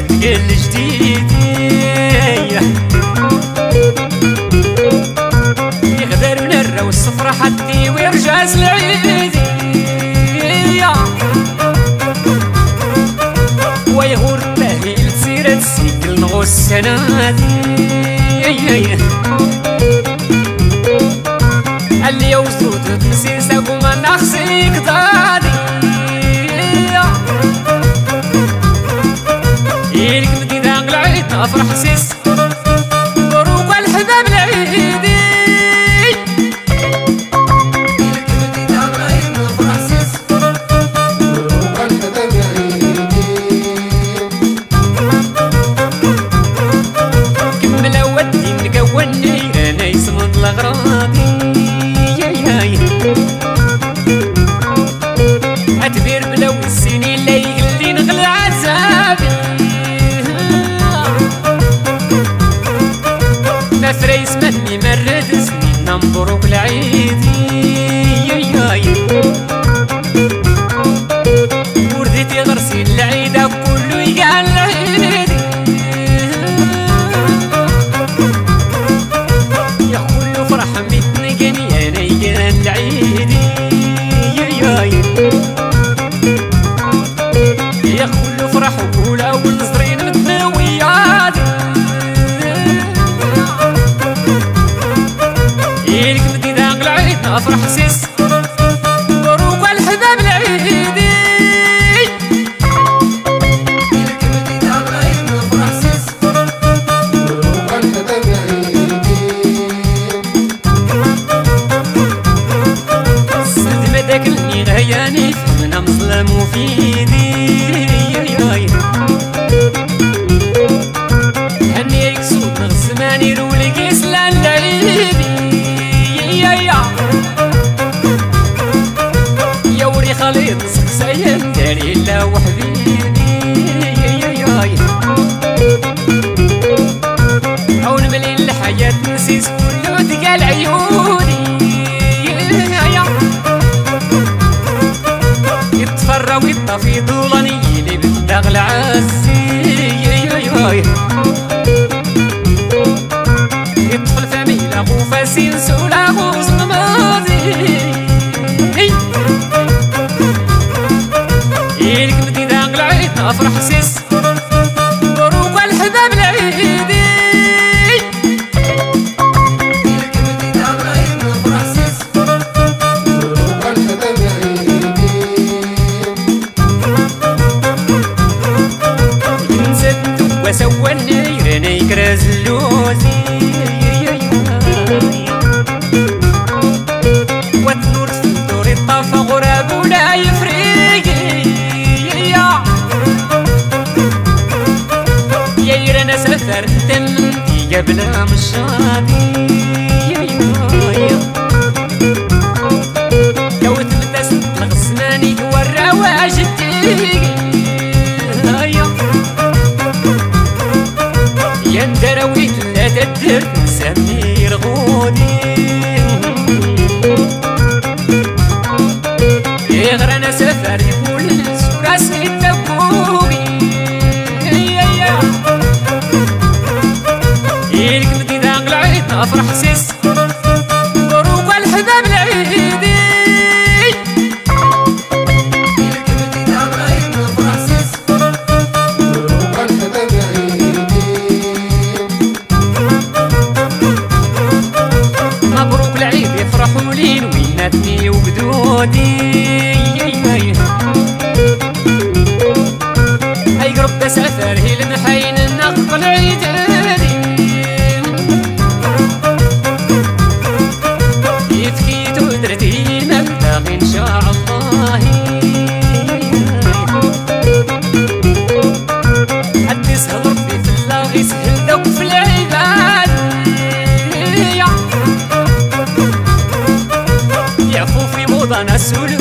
لا تقل جديدي يغدر من الرو الصفرة حدي ويرجع سلعيدي ويغور تهيل تسيرة سيكل نغوص سنادي اللي يوزود تنسيسة وما نخسيك ضادي يلك مدينة قلعيت أفرح سيس مبروك الحباب العيدي يلك مدينة قلعيت أفرح سيس مبروك الحباب العيدي كمل أودي نكوني أنا يصمد لغراضي أتبير بلو السنين اللي يغلي نغلى عزابي نفريس مني مرد سنين نمبروك العيدي ورديتي غرسي العيدة كله يقال العيدي يقولوا فرح متنقني أنا يقال العيدي يخلو فرح وقوله والنصرين متنويات يلك مدينة قلعيت أفرح سيس مبروك الحباب العيدي يلك مدينة قلعيت أفرح سيس مبروك الحباب العيدي صدمة داكلني غياني فمنا مظلم وفيدي هني يكسود نغزماني رولي كيسلان لعيدي يا وري خليط سقسايا داري لا وحبيبي عون ملي الحياة نسيس كلو تقال عيوني يتفرى ويطفي ضلاني داخل عزي يطفل فميلة وفاسين سولا غوص نماضي يلك مدينة قلعيت أفرح سيس مبروك الحباب العيدي يلك مدينة قلعيت أفرح سيس مبروك الحباب العيدي سوى النير انا يكراز اللوزي وتنور تفلتور الطاف غراب ولا يفريقي يا يرى انا سافرت منتي قبلها مشاطي لو تبدا ست الغسلاني ورا واش تيقي يندروي لا تدر نسمي رغودي يغرى انا سفر يقول سوراسي تبوغي يلك مدينة قلعيت أفرح سيس مبروك الحباب العيدي يلك مدينة قلعيت أفرح سيس مبروك الحباب العيدي مبروك العيد يفرحوا لي ويناتني وجدودي هيقرب بس اثره لمحين النقط العيد يبكيت ودرتي ما بلاغي ان شاء الله حد يسهل ربي في الله يسهل دوك في العباد يعفو في موضة نسول